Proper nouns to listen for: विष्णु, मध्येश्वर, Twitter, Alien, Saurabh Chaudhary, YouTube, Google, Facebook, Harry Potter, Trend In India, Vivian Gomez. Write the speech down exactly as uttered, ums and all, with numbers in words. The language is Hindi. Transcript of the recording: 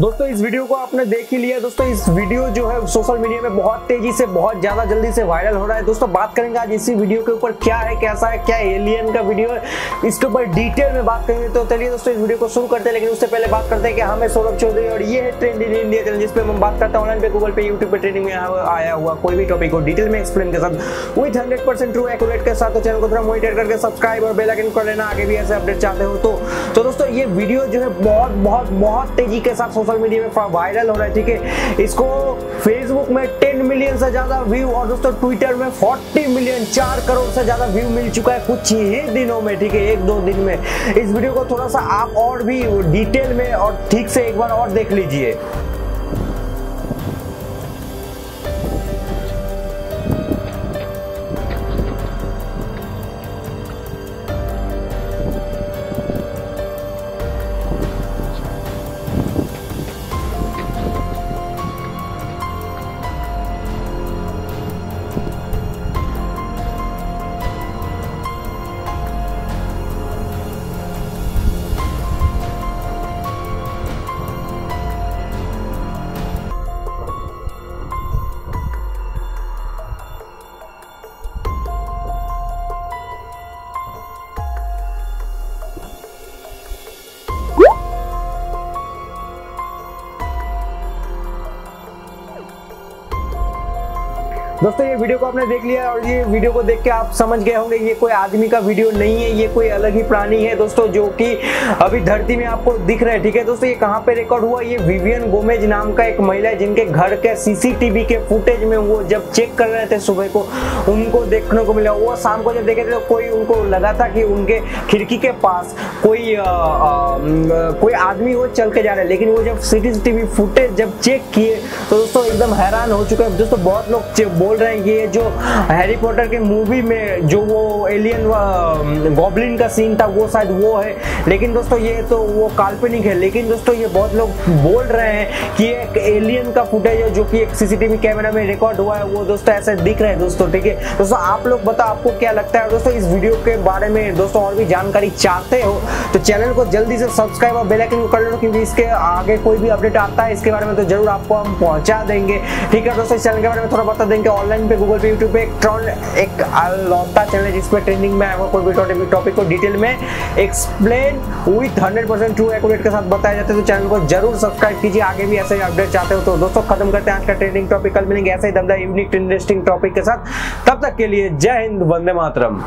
दोस्तों इस वीडियो को आपने देख ही लिया। दोस्तों इस वीडियो जो है सोशल मीडिया में बहुत तेजी से बहुत ज्यादा जल्दी से वायरल हो रहा है। दोस्तों बात करेंगे आज इसी वीडियो के ऊपर, क्या है कैसा है, क्या एलियन का वीडियो है, इसके ऊपर डिटेल में बात करेंगे। तो चलिए दोस्तों इस वीडियो को शुरू करते हैं, लेकिन उससे पहले बात करते हैं कि हमें सौरभ चौधरी और ये है ट्रेंड इन इंडिया चैनल, जिसपे मैं बात करता हूँ ऑनलाइन पे, गूगल पे, यूट्यूब पे ट्रेंडिंग में आया हुआ कोई भी टॉपिक को डिटेल में एक्सप्लेन के साथ with hundred percent true accurate के साथ। तो चैनल को थोड़ा मॉनिटर करके सब्सक्राइब और बेल आइकन कर लेना आगे भी ऐसे अपडेट चाहते हो तो। दोस्तों ये वीडियो जो है बहुत बहुत बहुत तेजी के साथ सोशल मीडिया में वायरल हो रहा है, ठीक है। इसको फेसबुक में दस मिलियन से ज्यादा व्यू और दोस्तों ट्विटर में चालीस मिलियन चार करोड़ से ज्यादा व्यू मिल चुका है कुछ ही दिनों में, ठीक है, एक दो दिन में। इस वीडियो को थोड़ा सा आप और भी डिटेल में और ठीक से एक बार और देख लीजिए। दोस्तों ये वीडियो को आपने देख लिया और ये वीडियो को देख के आप समझ गए होंगे ये कोई आदमी का वीडियो नहीं है, ये कोई अलग ही प्राणी है दोस्तों, जो कि अभी धरती में आपको दिख रहा है, ठीक है। दोस्तों ये कहाँ पे रिकॉर्ड हुआ, ये विवियन गोमेज नाम का एक महिला है जिनके घर के सीसीटीवी के फुटेज में वो जब चेक कर रहे थे सुबह को उनको देखने को मिला। वो शाम को जब देखे थे तो कोई उनको लगा था कि उनके खिड़की के पास कोई आ, आ, आ, कोई आदमी वो चल के जा रहा है, लेकिन वो जब सीसीटीवी फुटेज जब चेक किए तो दोस्तों एकदम हैरान हो चुके हैं। दोस्तों बहुत लोग बोल रहे हैं ये जो हैरी पॉटर के मूवी में जो वो एलियन गॉब्लिन का सीन था वो शायद वो है, लेकिन दोस्तों ये तो वो काल्पनिक है। लेकिन दोस्तों ये बहुत लोग बोल रहे हैं कि एक एलियन का फुटेज है जो कि एक सीसीटीवी कैमरा में रिकॉर्ड हुआ है, वो दोस्तों ऐसे दिख रहा है दोस्तों, ठीक है। दोस्तों आप लोग बताओ आपको क्या लगता है। दोस्तों इस वीडियो के बारे में दोस्तों और भी जानकारी चाहते हो तो चैनल को जल्दी से सब्सक्राइब और बेल आइकन कर लो, क्योंकि इसके आगे कोई भी अपडेट आता है इसके बारे में तो जरूर आपको हम पहुंचा देंगे, ठीक है। दोस्तों इस चैनल के बारे में थोड़ा बता देंगे, ऑनलाइन पे गूगल पे यूट्यूब पे ट्रेंड एक लौता चैनल है जिसपे ट्रेंडिंग में आया कोई भी टॉपिक को डिटेल में explain with hundred percent true accurate के साथ बताया जाता है। तो चैनल को जरूर सब्सक्राइब कीजिए आगे भी ऐसे अपडेट चाहते हो तो। दोस्तों खत्म करते हैं आज का ट्रेंडिंग टॉपिक, कल मिलेंगे ऐसे ही दमदार यूनिक इंटरेस्टिंग टॉपिक के साथ। तब तक के लिए जय हिंद, वंदे मातरम।